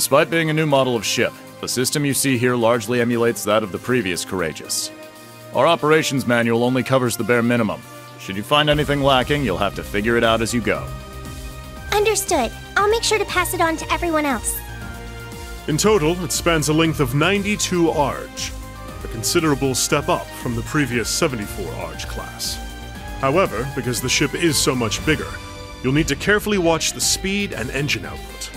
Despite being a new model of ship, the system you see here largely emulates that of the previous Courageous. Our operations manual only covers the bare minimum. Should you find anything lacking, you'll have to figure it out as you go. Understood. I'll make sure to pass it on to everyone else. In total, it spans a length of 92 Arge, a considerable step up from the previous 74 Arge class. However, because the ship is so much bigger, you'll need to carefully watch the speed and engine output.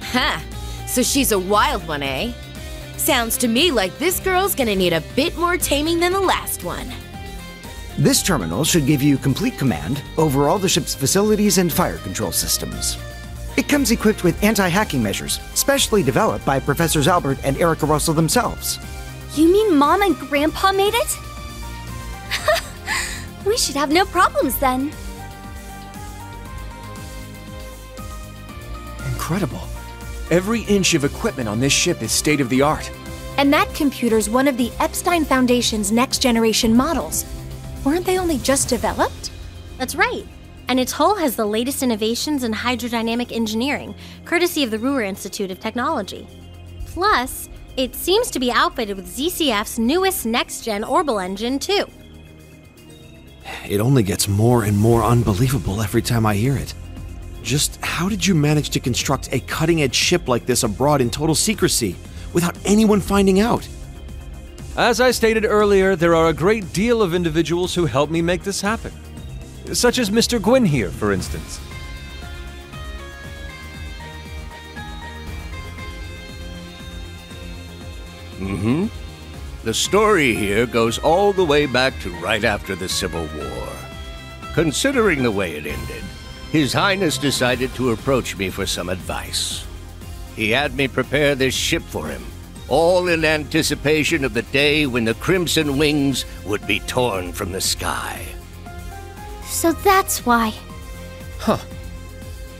Huh. So she's a wild one, eh? Sounds to me like this girl's gonna need a bit more taming than the last one. This terminal should give you complete command over all the ship's facilities and fire control systems. It comes equipped with anti-hacking measures, specially developed by Professors Albert and Erica Russell themselves. You mean Mom and Grandpa made it? We should have no problems then. Incredible. Every inch of equipment on this ship is state-of-the-art. And that computer's one of the Epstein Foundation's next-generation models. Weren't they only just developed? That's right. And its hull has the latest innovations in hydrodynamic engineering, courtesy of the Ruhr Institute of Technology. Plus, it seems to be outfitted with ZCF's newest next-gen orbital engine, too. It only gets more and more unbelievable every time I hear it. Just how did you manage to construct a cutting-edge ship like this abroad in total secrecy, without anyone finding out? As I stated earlier, there are a great deal of individuals who helped me make this happen. Such as Mr. Gwyn here, for instance. Mm-hmm. The story here goes all the way back to right after the Civil War. Considering the way it ended, His Highness decided to approach me for some advice. He had me prepare this ship for him, all in anticipation of the day when the crimson wings would be torn from the sky. So that's why. Huh.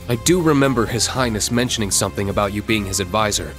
I do remember His Highness mentioning something about you being his advisor.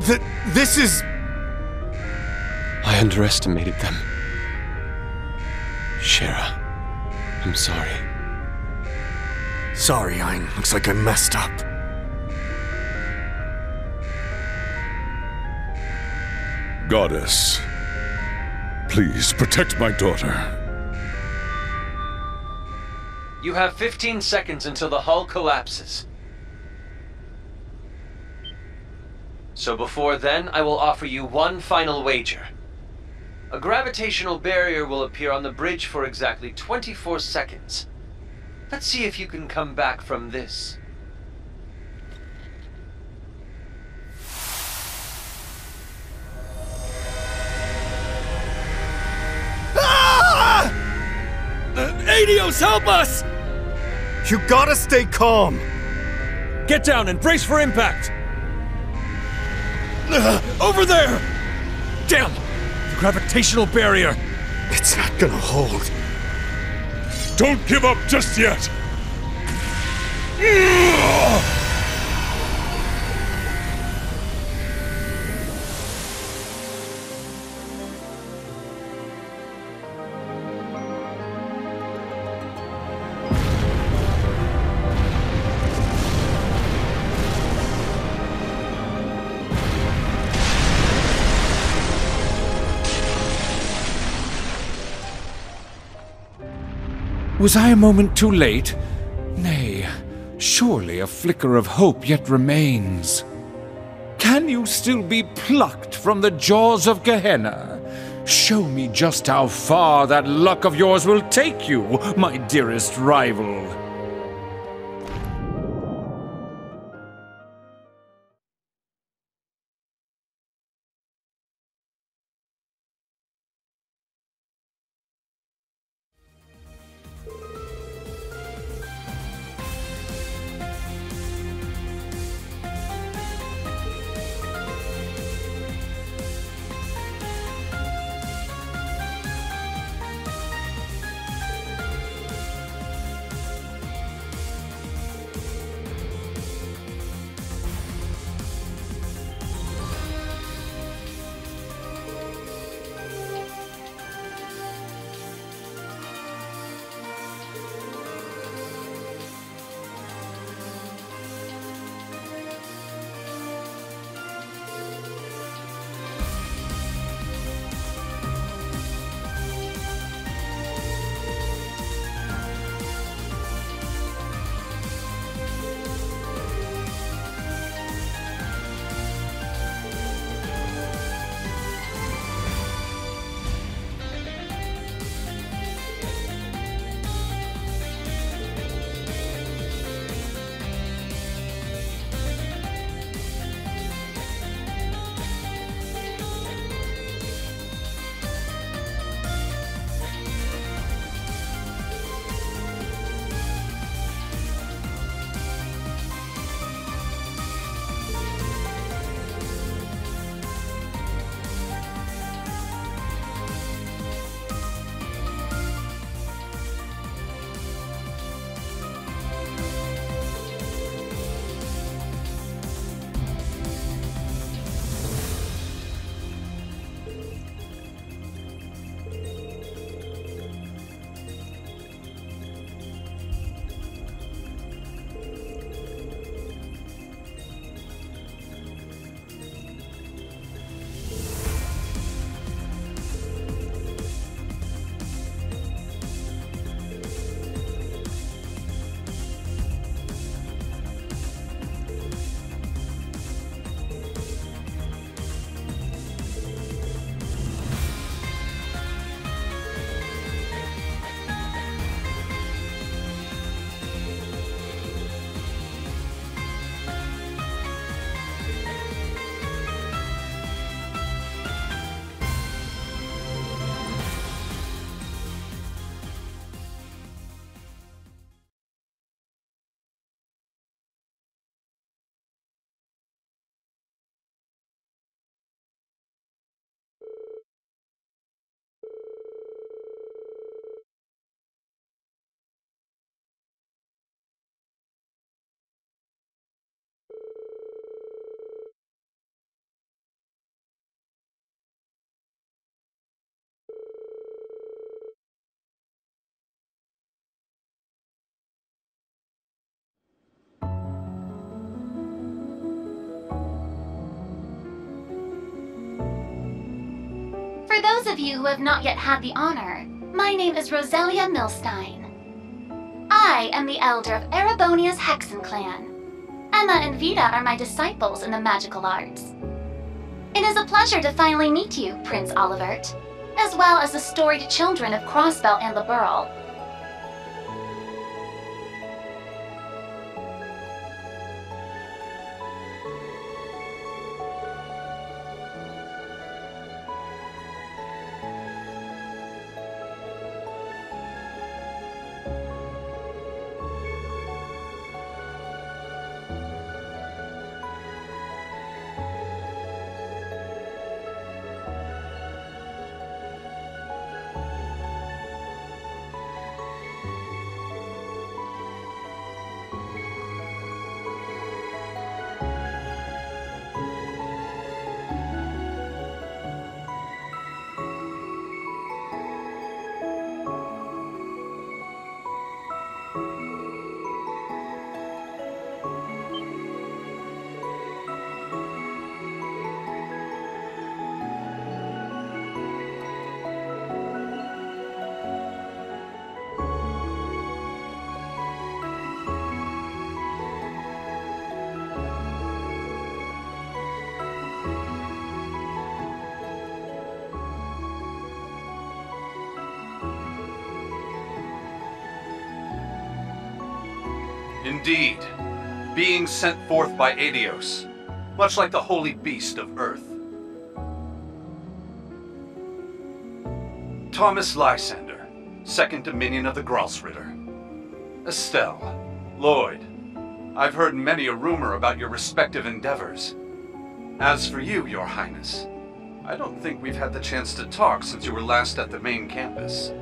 This is... I underestimated them. Shira, I'm sorry. Sorry, Ayn. Looks like I messed up. Goddess, please protect my daughter. You have 15 seconds until the hull collapses. So before then, I will offer you one final wager. A gravitational barrier will appear on the bridge for exactly 24 seconds. Let's see if you can come back from this. Adios, help us! You gotta stay calm. Get down and brace for impact. Over there! Damn! The gravitational barrier. It's not gonna hold. Don't give up just yet. Was I a moment too late? Nay, surely a flicker of hope yet remains. Can you still be plucked from the jaws of Gehenna? Show me just how far that luck of yours will take you, my dearest rival. those of you who have not yet had the honor, my name is Roselia Milstein. I am the elder of Erebonia's Hexen clan. Emma and Vida are my disciples in the magical arts. It is a pleasure to finally meet you, Prince Olivert, as well as the storied children of Crossbell and Liberl. Indeed, being sent forth by Adios, much like the holy beast of Earth. Thomas Lysander, second dominion of the Grossritter. Estelle, Lloyd, I've heard many a rumor about your respective endeavors. As for you, Your Highness, I don't think we've had the chance to talk since you were last at the main campus.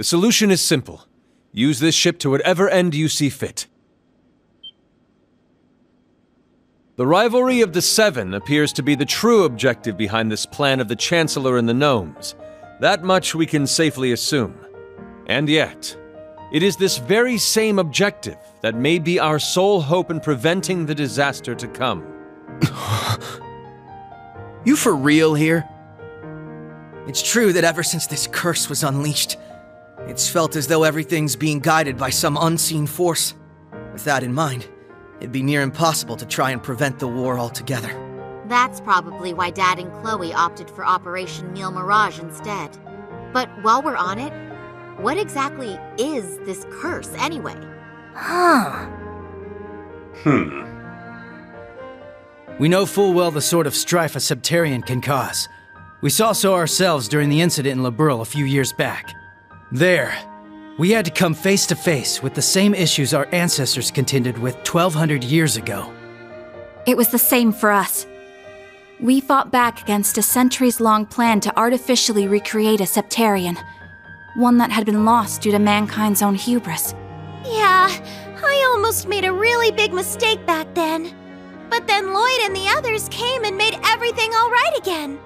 The solution is simple. Use this ship to whatever end you see fit. The rivalry of the Seven appears to be the true objective behind this plan of the Chancellor and the Gnomes. That much we can safely assume. And yet, it is this very same objective that may be our sole hope in preventing the disaster to come. You for real here? It's true that ever since this curse was unleashed, it's felt as though everything's being guided by some unseen force. With that in mind, it'd be near impossible to try and prevent the war altogether. That's probably why Dad and Chloe opted for Operation Neil Mirage instead. But while we're on it, what exactly is this curse anyway? We know full well the sort of strife a Septarian can cause. We saw so ourselves during the incident in Liberl a few years back. There, we had to come face to face with the same issues our ancestors contended with 1,200 years ago. It was the same for us. We fought back against a centuries-long plan to artificially recreate a Septarian, one that had been lost due to mankind's own hubris. Yeah, I almost made a really big mistake back then. But then Lloyd and the others came and made everything all right again.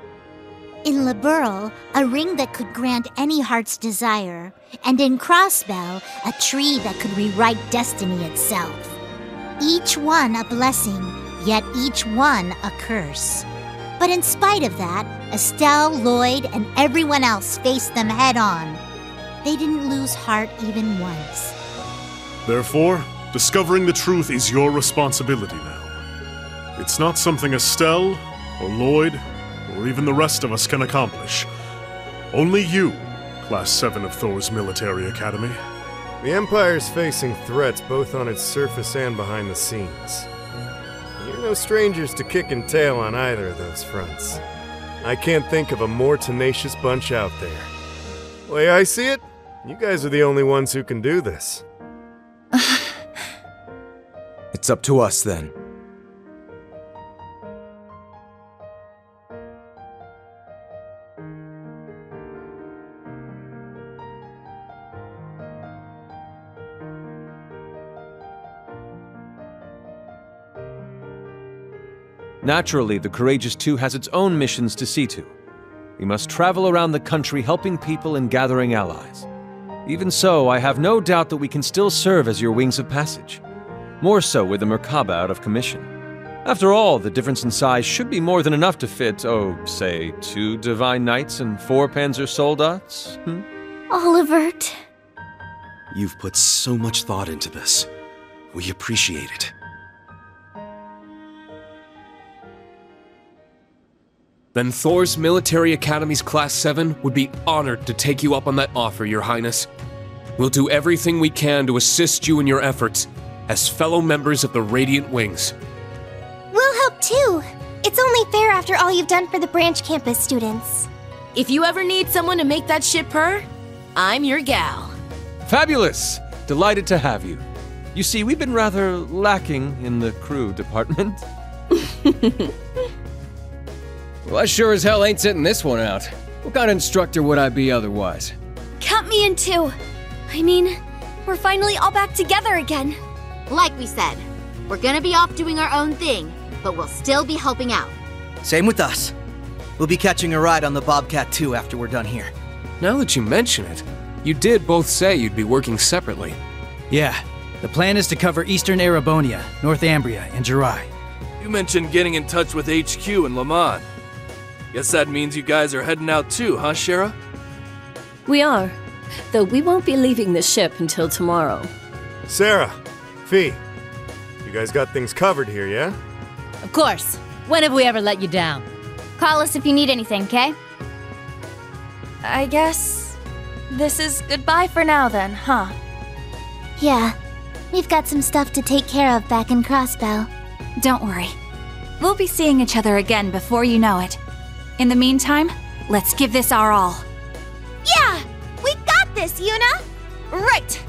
In Liberl, a ring that could grant any heart's desire, and in Crossbell, a tree that could rewrite destiny itself. Each one a blessing, yet each one a curse. But in spite of that, Estelle, Lloyd, and everyone else faced them head on. They didn't lose heart even once. Therefore, discovering the truth is your responsibility now. It's not something Estelle, or Lloyd, or even the rest of us can accomplish. Only you, Class 7 of Thor's military academy. The Empire's facing threats both on its surface and behind the scenes. You're no strangers to kick and tail on either of those fronts. I can't think of a more tenacious bunch out there. The way I see it, you guys are the only ones who can do this. It's up to us then. Naturally, the Courageous Two has its own missions to see to. We must travel around the country helping people and gathering allies. Even so, I have no doubt that we can still serve as your wings of passage. More so with the Merkaba out of commission. After all, the difference in size should be more than enough to fit, oh, say, 2 Divine Knights and 4 Panzer Soldats, Olivert. You've put so much thought into this. We appreciate it. Then Thor's Military Academy's Class 7 would be honored to take you up on that offer, Your Highness. We'll do everything we can to assist you in your efforts, as fellow members of the Radiant Wings. We'll help too! It's only fair after all you've done for the Branch Campus students. If you ever need someone to make that ship purr, I'm your gal. Fabulous! Delighted to have you. You see, we've been rather lacking in the crew department. Well, I sure as hell ain't sitting this one out. What kind of instructor would I be otherwise? Cut me in two. I mean, we're finally all back together again. Like we said, we're gonna be off doing our own thing, but we'll still be helping out. Same with us. We'll be catching a ride on the Bobcat 2 after we're done here. Now that you mention it, you did both say you'd be working separately. Yeah, the plan is to cover Eastern Erebonia, North Ambria, and Jirai. You mentioned getting in touch with HQ in Lamont. Guess that means you guys are heading out too, huh, Shira? We are, though we won't be leaving the ship until tomorrow. Sarah, Fee, you guys got things covered here, yeah? Of course. When have we ever let you down? Call us if you need anything, okay? I guess this is goodbye for now then, huh? Yeah, we've got some stuff to take care of back in Crossbell. Don't worry. We'll be seeing each other again before you know it. In the meantime, let's give this our all. Yeah! We got this, Yuna! Right!